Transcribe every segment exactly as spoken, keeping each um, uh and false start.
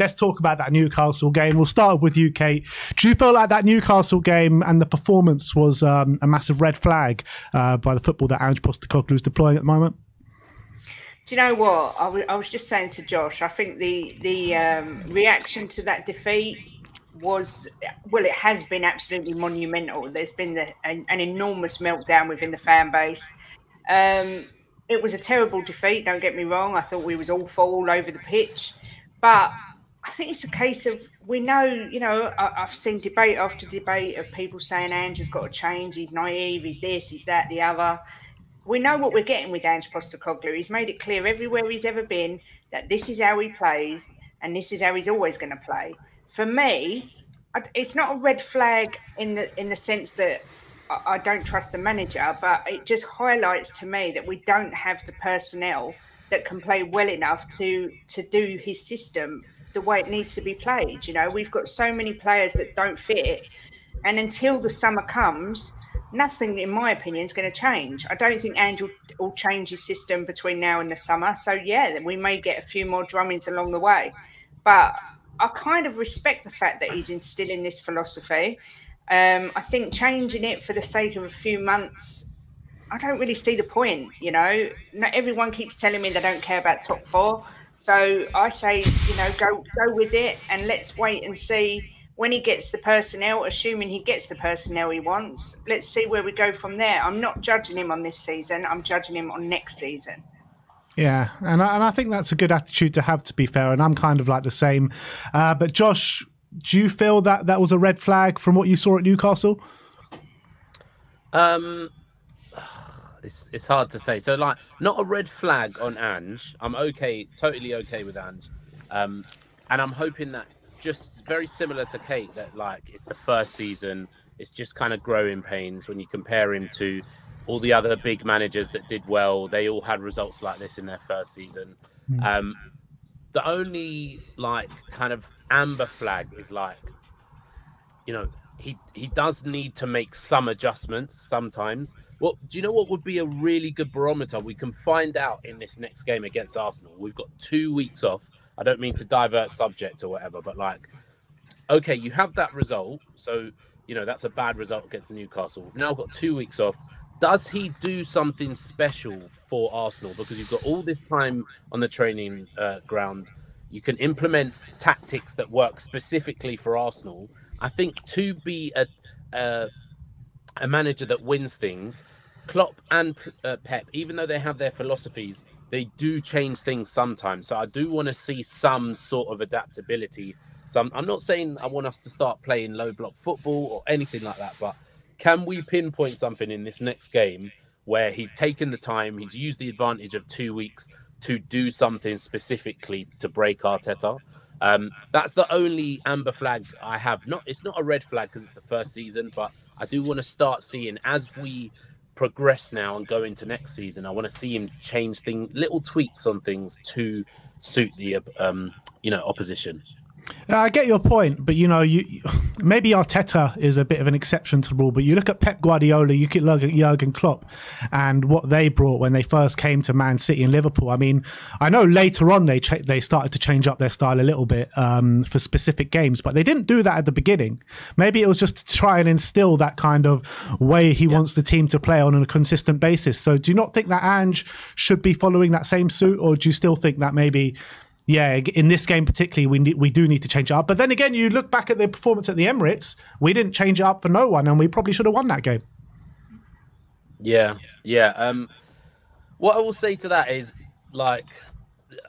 let's talk about that Newcastle game. We'll start with you, Kate. Do you feel like that Newcastle game and the performance was um, a massive red flag uh, by the football that Ange Postecoglou is deploying at the moment? Do you know what? I, w I was just saying to Josh, I think the, the um, reaction to that defeat was, well, it has been absolutely monumental. There's been the, an, an enormous meltdown within the fan base. Um, it was a terrible defeat, don't get me wrong. I thought we was awful all over the pitch. But I think it's a case of, we know, you know, I, I've seen debate after debate of people saying Ange has got to change, he's naive, he's this, he's that, the other. We know what we're getting with Ange Postecoglou. He's made it clear everywhere he's ever been that this is how he plays and this is how he's always going to play. For me, it's not a red flag in the in the sense that I don't trust the manager, but it just highlights to me that we don't have the personnel that can play well enough to to do his system the way it needs to be played. You know, we've got so many players that don't fit it, and until the summer comes, nothing, in my opinion, is going to change. I don't think Ange will, will change his system between now and the summer. So, yeah, we may get a few more drummings along the way. But I kind of respect the fact that he's instilling this philosophy. Um, I think changing it for the sake of a few months, I don't really see the point, you know. Not everyone keeps telling me they don't care about top four. So I say, you know, go, go with it and let's wait and see. When he gets the personnel, assuming he gets the personnel he wants, let's see where we go from there. I'm not judging him on this season. I'm judging him on next season. Yeah, and I, and I think that's a good attitude to have, to be fair, and I'm kind of like the same. Uh, but Josh, do you feel that that was a red flag from what you saw at Newcastle? Um, it's, it's hard to say. So, like, not a red flag on Ange. I'm okay, totally okay with Ange. Um, and I'm hoping that, just very similar to Kate, that like it's the first season, it's just kind of growing pains when you compare him to all the other big managers that did well. They all had results like this in their first season. Mm. Um, the only like kind of amber flag is like, you know, he, he does need to make some adjustments sometimes. Well, do you know what would be a really good barometer? We can find out in this next game against Arsenal. We've got two weeks off. I don't mean to divert subject or whatever, but like, okay, you have that result. So, you know, that's a bad result against Newcastle. We've now got two weeks off. Does he do something special for Arsenal? Because you've got all this time on the training uh, ground. You can implement tactics that work specifically for Arsenal. I think to be a, a, a manager that wins things, Klopp and uh, Pep, even though they have their philosophies, they do change things sometimes. So I do want to see some sort of adaptability. Some, I'm not saying I want us to start playing low block football or anything like that, but can we pinpoint something in this next game where he's taken the time, he's used the advantage of two weeks to do something specifically to break Arteta? Um, that's the only amber flags I have. Not, it's not a red flag because it's the first season, but I do want to start seeing as we progress now and go into next season, I want to see him change thing, little tweaks on things to suit the um, you know, opposition. Uh, I get your point, but you know, you maybe Arteta is a bit of an exception to the rule. But you look at Pep Guardiola, you could look at Jurgen Klopp, and what they brought when they first came to Man City and Liverpool. I mean, I know later on they they started to change up their style a little bit um, for specific games, but they didn't do that at the beginning. Maybe it was just to try and instill that kind of way he yeah. wants the team to play on a consistent basis. So, do you not think that Ange should be following that same suit, or do you still think that maybe? Yeah, in this game particularly, we need, we do need to change it up. But then again, you look back at the performance at the Emirates, we didn't change it up for no one, and we probably should have won that game. Yeah, yeah. Um, what I will say to that is, like,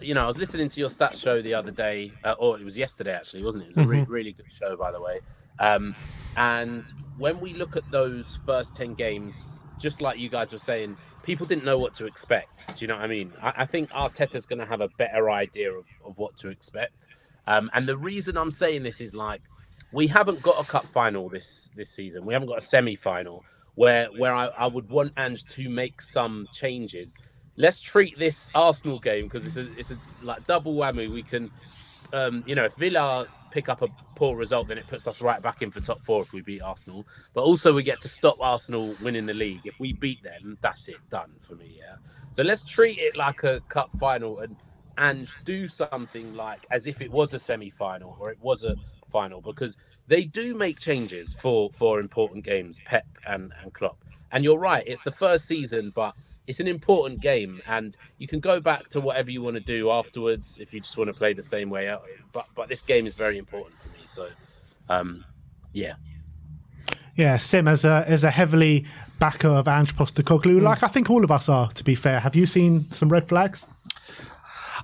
you know, I was listening to your stats show the other day, uh, or it was yesterday, actually, wasn't it? It was a mm-hmm. really, really good show, by the way. Um, and when we look at those first ten games, just like you guys were saying, people didn't know what to expect. Do you know what I mean? I, I think Arteta's going to have a better idea of, of what to expect. Um, and the reason I'm saying this is like, we haven't got a cup final this this season. We haven't got a semi-final where, where I, I would want Ange to make some changes. Let's treat this Arsenal game, because it's a, it's a like double whammy. We can, um, you know, if Villa pick up a poor result, then it puts us right back in for top four if we beat Arsenal. But also we get to stop Arsenal winning the league. If we beat them, that's it, done for me. Yeah. So let's treat it like a cup final and and do something like as if it was a semi-final or it was a final, because they do make changes for, for important games, Pep and, and Klopp. And you're right, it's the first season, but it's an important game, and you can go back to whatever you want to do afterwards if you just want to play the same way out. But but this game is very important for me, so um, yeah. Yeah, Sim, as a, as a heavily backer of Ange Postecoglou, mm. like I think all of us are, to be fair, have you seen some red flags?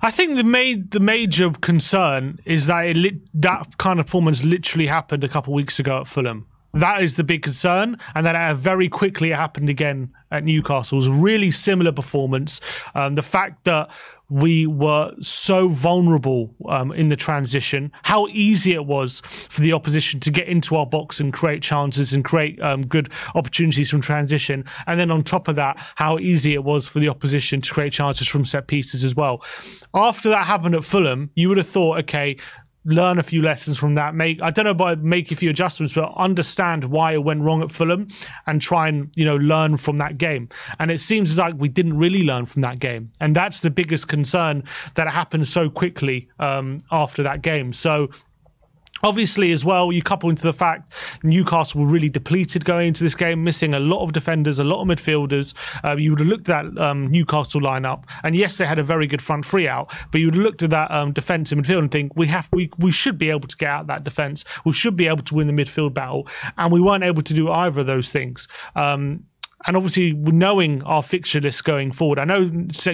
I think the ma- the major concern is that it li- that kind of performance literally happened a couple of weeks ago at Fulham. That is the big concern, and then uh, very quickly it happened again at Newcastle. It was a really similar performance. Um, the fact that we were so vulnerable um, in the transition, how easy it was for the opposition to get into our box and create chances and create um, good opportunities from transition, and then on top of that, how easy it was for the opposition to create chances from set pieces as well. After that happened at Fulham, you would have thought, okay, learn a few lessons from that. Make I don't know about make a few adjustments, but understand why it went wrong at Fulham and try and, you know, learn from that game. And it seems as like we didn't really learn from that game. And that's the biggest concern, that it happened so quickly um, after that game. So obviously, as well, you couple into the fact Newcastle were really depleted going into this game, missing a lot of defenders, a lot of midfielders. Uh, you would have looked at that um, Newcastle lineup, and yes, they had a very good front three out, but you would have looked at that um, defence and midfield and think, we have, we we should be able to get out that defence. We should be able to win the midfield battle, and we weren't able to do either of those things. Um, And obviously, knowing our fixture list going forward, I know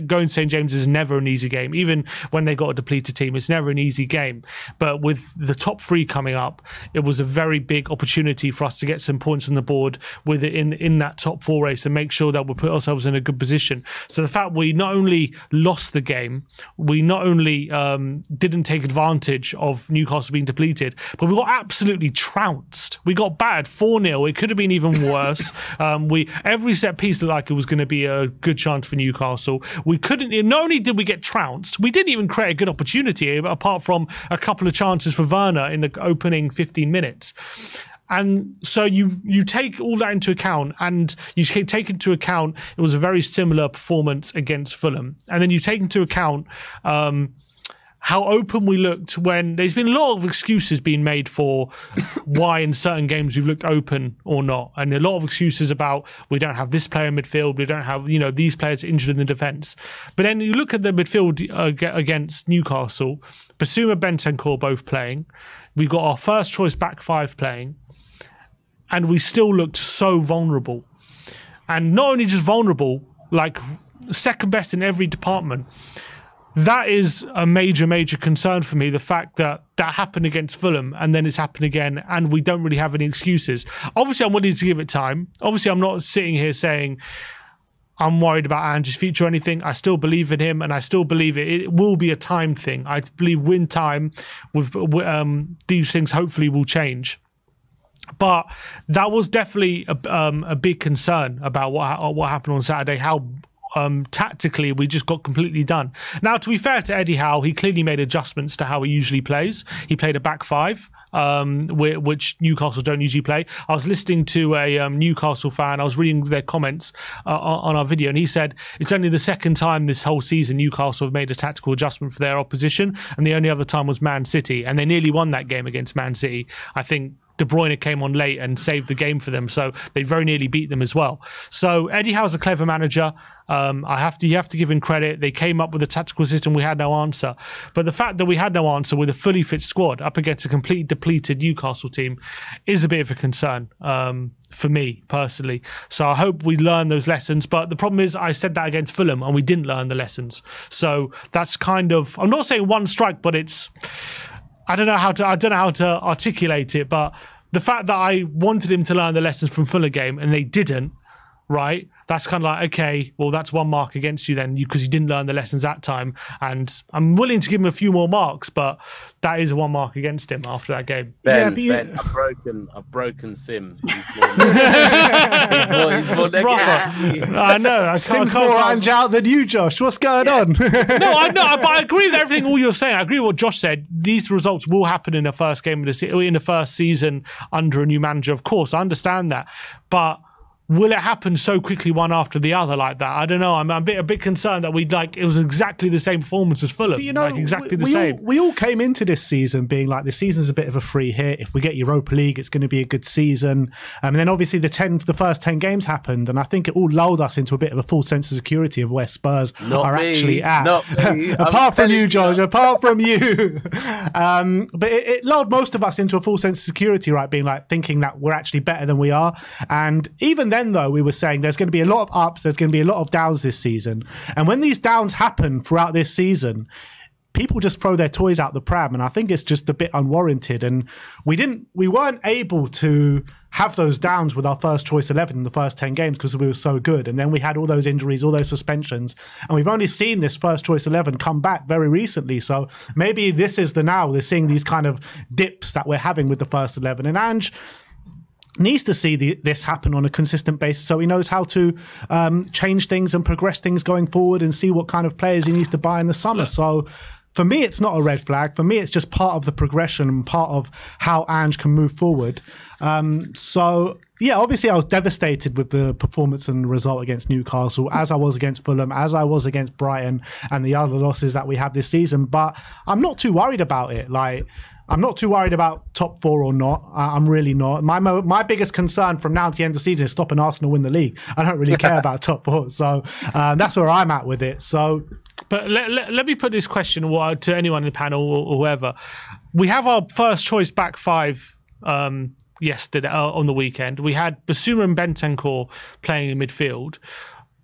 going to Saint James is never an easy game. Even when they got a depleted team, it's never an easy game. But with the top three coming up, it was a very big opportunity for us to get some points on the board with it in, in that top four race and make sure that we put ourselves in a good position. So the fact we not only lost the game, we not only um, didn't take advantage of Newcastle being depleted, but we got absolutely trounced. We got battered four nil. It could have been even worse. um, we every Every set piece looked like it was going to be a good chance for Newcastle. We couldn't, not only did we get trounced, we didn't even create a good opportunity apart from a couple of chances for Werner in the opening fifteen minutes. And so you you take all that into account, and you take into account it was a very similar performance against Fulham. And then you take into account um, how open we looked when there's been a lot of excuses being made for why in certain games we've looked open or not. And a lot of excuses about we don't have this player in midfield, we don't have, you know, these players injured in the defence. But then you look at the midfield uh, against Newcastle, Bissouma, Bentancur both playing. We've got our first choice back five playing, and we still looked so vulnerable. And not only just vulnerable, like second best in every department. That is a major, major concern for me, the fact that that happened against Fulham and then it's happened again and we don't really have any excuses. Obviously, I'm willing to give it time. Obviously, I'm not sitting here saying I'm worried about Ange's future or anything. I still believe in him, and I still believe it, it will be a time thing. I believe in time, with, um, these things hopefully will change. But that was definitely a, um, a big concern about what, what happened on Saturday, how... Um, tactically, we just got completely done. Now, to be fair to Eddie Howe, he clearly made adjustments to how he usually plays. He played a back five, um, which Newcastle don't usually play. I was listening to a um, Newcastle fan. I was reading their comments uh, on our video, and he said it's only the second time this whole season Newcastle have made a tactical adjustment for their opposition, and the only other time was Man City, and they nearly won that game against Man City. I think De Bruyne came on late and saved the game for them, so they very nearly beat them as well. So Eddie Howe's a clever manager. Um, I have to, you have to give him credit. They came up with a tactical system. We had no answer. But the fact that we had no answer with a fully fit squad up against a completely depleted Newcastle team is a bit of a concern um, for me personally. So I hope we learn those lessons. But the problem is, I said that against Fulham and we didn't learn the lessons. So that's kind of, I'm not saying one strike, but it's, I don't know how to I don't know how to articulate it, but the fact that I wanted him to learn the lessons from Fulham game and they didn't, right? That's kind of like, okay, well, that's one mark against you then, because you didn't learn the lessons that time. And I'm willing to give him a few more marks, but that is one mark against him after that game. Ben, yeah, but you... Ben, a broken, a broken Sim. He's more, he's more, he's more negative. I know. I Sim's can't, more Ange out than you, Josh. What's going yeah. on? No, I know, but I agree with everything all you're saying. I agree with what Josh said. These results will happen in the first game of the se- in the first season under a new manager. Of course, I understand that, but will it happen so quickly one after the other like that? I don't know. I'm, I'm a bit a bit concerned that we like it was exactly the same performance as Fulham. But you know, like exactly we, the we same. All, we all came into this season being like, the season's a bit of a free hit. If we get Europa League, it's going to be a good season. Um, and then obviously the ten, the first ten games happened, and I think it all lulled us into a bit of a full sense of security of where Spurs Not are me. actually at. Not me. apart from you, George. Apart from you. Um, but it, it lulled most of us into a full sense of security, right? Being like thinking that we're actually better than we are, and even then. Then, though, we were saying there's going to be a lot of ups, there's going to be a lot of downs this season, and when these downs happen throughout this season, people just throw their toys out the pram, and I think it's just a bit unwarranted. And we didn't, we weren't able to have those downs with our first choice eleven in the first ten games because we were so good, and then we had all those injuries, all those suspensions, and we've only seen this first choice eleven come back very recently. So maybe this is the now we're seeing these kind of dips that we're having with the first eleven, and Ange needs to see the, this happen on a consistent basis, so he knows how to um, change things and progress things going forward and see what kind of players he needs to buy in the summer. Look. So for me, it's not a red flag. For me, it's just part of the progression and part of how Ange can move forward. Um, so... Yeah, obviously I was devastated with the performance and result against Newcastle, as I was against Fulham, as I was against Brighton and the other losses that we have this season, but I'm not too worried about it. Like, I'm not too worried about top four or not. I'm really not. My my biggest concern from now to the end of the season is stopping Arsenal win the league. I don't really care about top four, so um, that's where I'm at with it. So, But let, let, let me put this question to anyone in the panel or whoever. We have our first choice back five um yesterday, uh, on the weekend. We had Bissouma and Bentancur playing in midfield.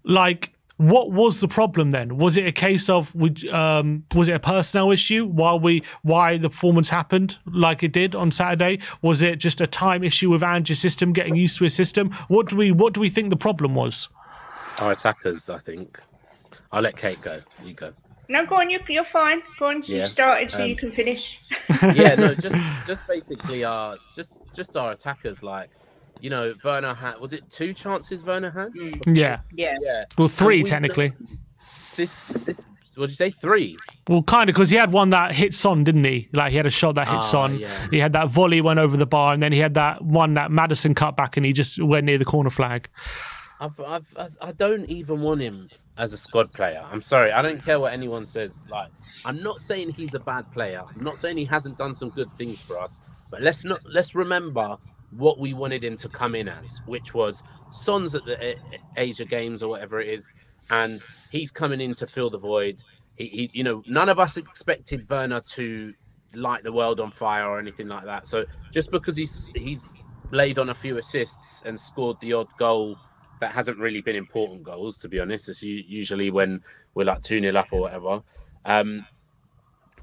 Like, what was the problem then? Was it a case of um, was it a personnel issue? Why we why the performance happened like it did on Saturday? Was it just a time issue with Ange's system, getting used to his system? What do we what do we think the problem was? Our attackers, I think. I'll let Kate go. You go. No, go on. You, you're fine. Go on. Yeah. You've started, so um, you can finish. yeah, no, just just basically our just just our attackers. Like, you know, Werner had was it two chances Werner had? Mm. Yeah, yeah, yeah. Well, three we, technically. This this what did you say? Three. Well, kind of, because he had one that hit Son, didn't he? Like, he had a shot that hit oh, Son. Yeah. He had that volley went over the bar, and then he had that one that Maddison cut back, and he just went near the corner flag. I've, I've, I don't even want him as a squad player. I'm sorry. I don't care what anyone says. Like, I'm not saying he's a bad player. I'm not saying he hasn't done some good things for us. But let's not let's remember what we wanted him to come in as, which was Son's at the Asia Games or whatever it is, and he's coming in to fill the void. He, he you know, none of us expected Werner to light the world on fire or anything like that. So just because he's he's laid on a few assists and scored the odd goal. That hasn't really been important goals, to be honest. It's usually when we're like two nil up or whatever. Um,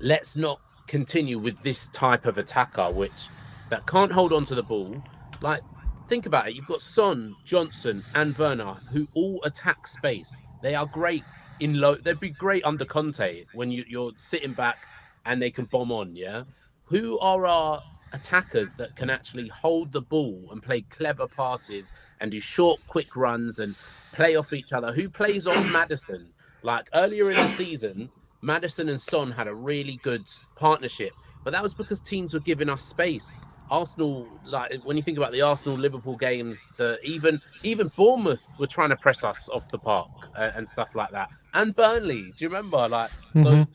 let's not continue with this type of attacker, which that can't hold on to the ball. Like, think about it. You've got Son, Johnson and Werner, who all attack space. They are great in low. They'd be great under Conte when you, you're sitting back and they can bomb on, yeah? Who are our attackers that can actually hold the ball and play clever passes and do short, quick runs and play off each other? Who plays off Maddison? Like, earlier in the season, Maddison and Son had a really good partnership, but that was because teams were giving us space. Arsenal, like, when you think about the Arsenal-Liverpool games, the, even even Bournemouth were trying to press us off the park uh, and stuff like that. And Burnley, do you remember? Like, mm-hmm. so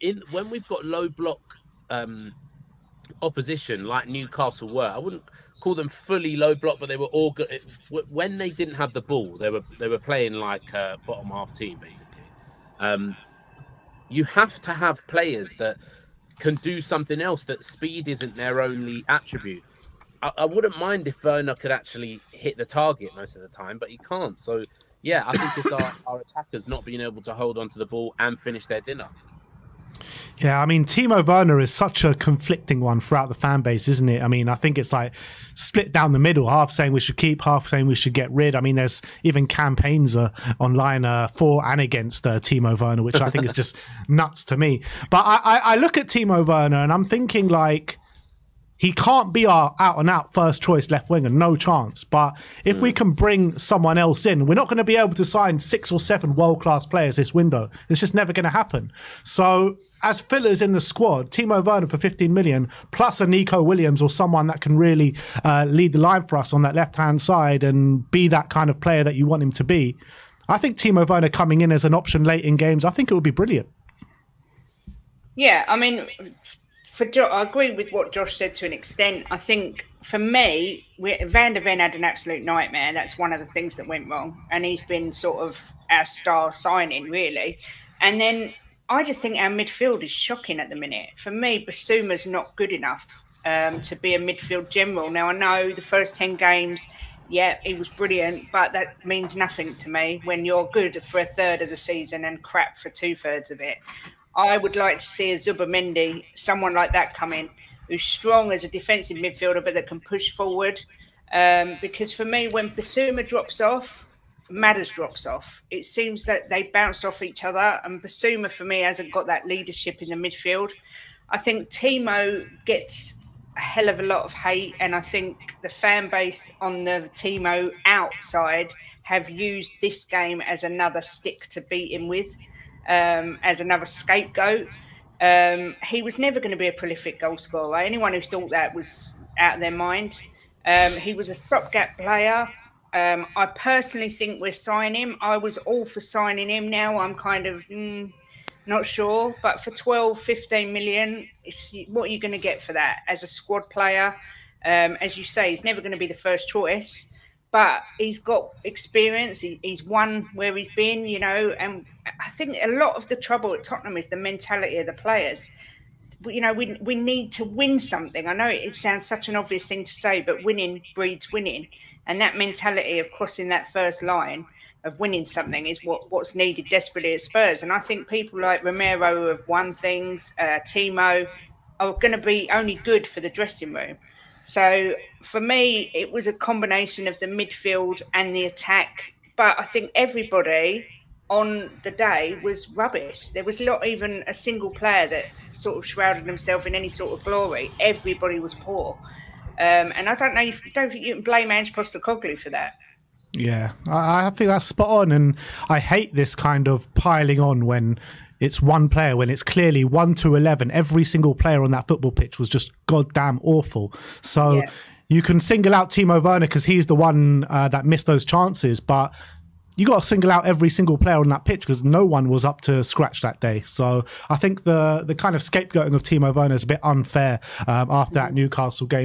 in when we've got low block um, opposition like Newcastle were, I wouldn't call them fully low block, but they were all good. It, when they didn't have the ball, they were they were playing like a bottom half team basically. Um, you have to have players that can do something else. That speed isn't their only attribute. I, I wouldn't mind if Werner could actually hit the target most of the time, but he can't. So yeah, I think it's our, our attackers not being able to hold on to the ball and finish their dinner. Yeah, I mean, Timo Werner is such a conflicting one throughout the fan base, isn't it? I mean, I think it's like split down the middle, half saying we should keep, half saying we should get rid. I mean, there's even campaigns uh, online uh, for and against uh, Timo Werner, which I think is just nuts to me. But I, I, I look at Timo Werner and I'm thinking, like, He can't be our out-and-out first-choice left winger, no chance. But if mm. we can bring someone else in, we're not going to be able to sign six or seven world-class players this window. It's just never going to happen. So as fillers in the squad, Timo Werner for fifteen million, plus a Nico Williams or someone that can really uh, lead the line for us on that left-hand side and be that kind of player that you want him to be. I think Timo Werner coming in as an option late in games, I think it would be brilliant. Yeah, I mean... For jo I agree with what Josh said to an extent. I think, for me, we, Van de Ven had an absolute nightmare. That's one of the things that went wrong. And he's been sort of our star signing, really. And then I just think our midfield is shocking at the minute. For me, Bissouma's not good enough um, to be a midfield general. Now, I know the first ten games, yeah, he was brilliant, but that means nothing to me when you're good for a third of the season and crap for two-thirds of it. I would like to see a Zubimendi, someone like that come in, who's strong as a defensive midfielder, but that can push forward. Um, because for me, when Bissouma drops off, Madders drops off. It seems that they bounce off each other, and Bissouma, for me, hasn't got that leadership in the midfield. I think Timo gets a hell of a lot of hate, and I think the fan base on the Timo outside have used this game as another stick to beat him with. Um, as another scapegoat. Um, he was never going to be a prolific goal scorer. Anyone who thought that was out of their mind. Um, he was a stopgap player. Um, I personally think we're signing him. I was all for signing him. Now I'm kind of mm, not sure. But for twelve, fifteen million, it's, what are you going to get for that? As a squad player, um, as you say, he's never going to be the first choice. But he's got experience. He, he's won where he's been, you know. And I think a lot of the trouble at Tottenham is the mentality of the players. You know, we we need to win something. I know it, it sounds such an obvious thing to say, but winning breeds winning. And that mentality of crossing that first line of winning something is what, what's needed desperately at Spurs. And I think people like Romero who have won things, uh, Timo, are going to be only good for the dressing room. So for me, it was a combination of the midfield and the attack. But I think everybody on the day was rubbish. There was not even a single player that sort of shrouded himself in any sort of glory. Everybody was poor. Um, and I don't know, if, don't think you can blame Ange Postecoglou for that. Yeah, I, I think that's spot on. And I hate this kind of piling on when it's one player, when it's clearly one to eleven. Every single player on that football pitch was just goddamn awful. So yeah. You can single out Timo Werner because he's the one uh, that missed those chances, but you got to single out every single player on that pitch because no one was up to scratch that day. So I think the the kind of scapegoating of Timo Werner is a bit unfair um, after that Newcastle game.